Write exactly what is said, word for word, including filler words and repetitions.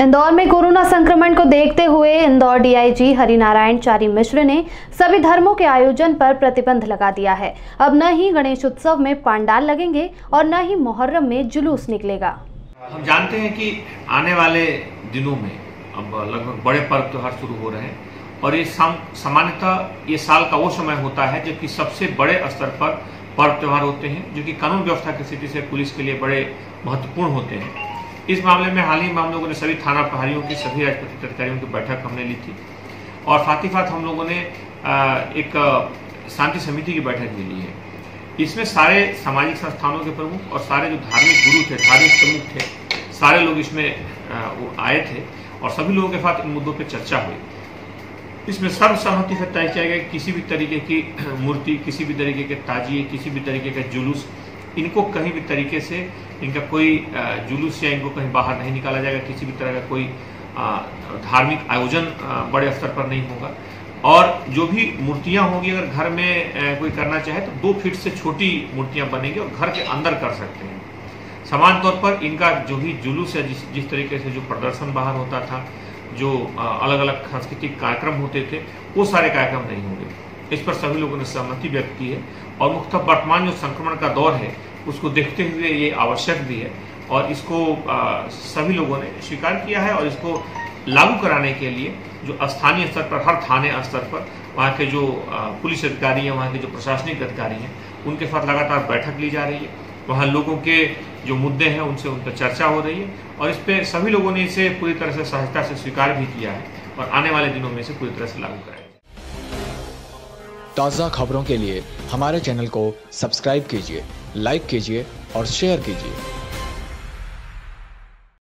इंदौर में कोरोना संक्रमण को देखते हुए इंदौर डीआईजी हरिनारायण चारी मिश्र ने सभी धर्मों के आयोजन पर प्रतिबंध लगा दिया है। अब न ही गणेश उत्सव में पंडाल लगेंगे और न ही मोहर्रम में जुलूस निकलेगा। हम जानते हैं कि आने वाले दिनों में अब लगभग बड़े पर्व त्योहार शुरू हो रहे हैं और ये सामान्यतः ये साल का वो समय होता है जबकि सबसे बड़े स्तर पर पर्व त्योहार होते हैं, जो कि कानून व्यवस्था की स्थिति से पुलिस के लिए बड़े महत्वपूर्ण होते हैं। इस मामले में हाल ही में हम लोगों ने सभी थाना प्रभारियों की, सभी राजपत्रित अधिकारियों की बैठक हमने ली थी और साथ ही साथ हम लोगों ने एक शांति समिति की बैठक भी ली है। इसमें सारे सामाजिक संस्थानों के प्रमुख और सारे जो धार्मिक गुरु थे, धार्मिक प्रमुख थे, सारे लोग इसमें वो आए थे और सभी लोगों के साथ इन मुद्दों पर चर्चा हुई। इसमें सर्वसम्मति से तय किया गया कि किसी भी तरीके की मूर्ति, किसी भी तरीके के ताजिए, किसी भी तरीके का जुलूस, इनको कहीं भी तरीके से इनका कोई जुलूस या इनको कहीं बाहर नहीं निकाला जाएगा। किसी भी तरह का कोई धार्मिक आयोजन बड़े स्तर पर नहीं होगा और जो भी मूर्तियां होंगी, अगर घर में कोई करना चाहे तो दो फीट से छोटी मूर्तियां बनेंगी और घर के अंदर कर सकते हैं। समान तौर पर इनका जो भी जुलूस या जिस जिस तरीके से जो प्रदर्शन बाहर होता था, जो अलग अलग सांस्कृतिक कार्यक्रम होते थे, वो सारे कार्यक्रम नहीं होंगे। इस पर सभी लोगों ने सहमति व्यक्त की है और मुख्यतः वर्तमान जो संक्रमण का दौर है उसको देखते हुए ये आवश्यक भी है और इसको सभी लोगों ने स्वीकार किया है और इसको लागू कराने के लिए जो स्थानीय स्तर पर, हर थाने स्तर पर वहाँ के जो पुलिस अधिकारी हैं, वहाँ के जो प्रशासनिक अधिकारी हैं, उनके साथ लगातार बैठक ली जा रही है। वहाँ लोगों के जो मुद्दे हैं उनसे उन पर चर्चा हो रही है और इस पर सभी लोगों ने इसे पूरी तरह से सहजता से स्वीकार भी किया है और आने वाले दिनों में इसे पूरी तरह से लागू कराएगा। ताज़ा खबरों के लिए हमारे चैनल को सब्सक्राइब कीजिए, लाइक कीजिए और शेयर कीजिए।